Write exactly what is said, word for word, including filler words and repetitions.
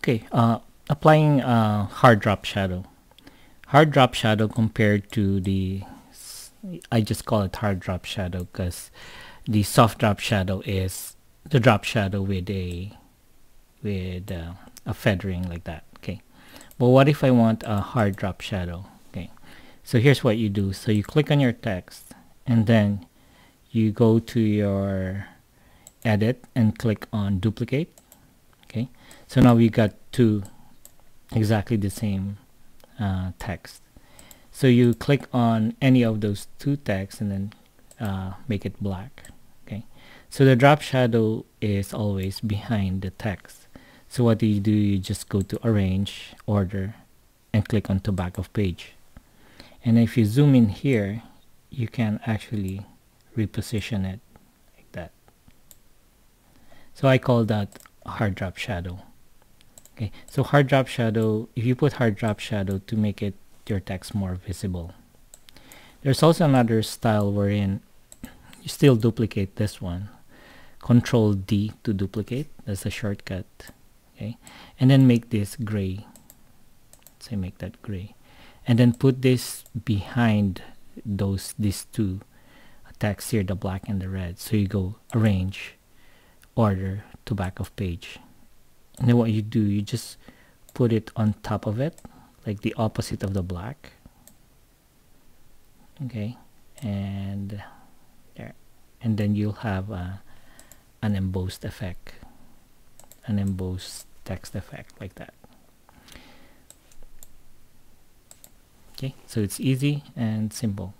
Okay, uh, applying uh, hard drop shadow. Hard drop shadow compared to the, I just call it hard drop shadow because the soft drop shadow is the drop shadow with a with uh, a feathering like that. Okay, but what if I want a hard drop shadow? Okay, so here's what you do. So you click on your text and then you go to your edit and click on duplicate. Okay, so now we got two exactly the same uh, text. So you click on any of those two texts and then uh, make it black. Okay, so the drop shadow is always behind the text. So what do you do? You just go to arrange, order, and click on to back of page. And if you zoom in here, you can actually reposition it like that. So I call that hard drop shadow. Okay, so hard drop shadow, if you put hard drop shadow to make it your text more visible. There's also another style wherein you still duplicate this one. Control D to duplicate, that's a shortcut. Okay, and then make this gray. Say make that gray. And then put this behind those these two text here, the black and the red. So you go arrange, order to back of page, and then what you do, you just put it on top of it, like the opposite of the black. Okay, and there, and then you'll have a, an embossed effect, an embossed text effect like that. Okay, so it's easy and simple.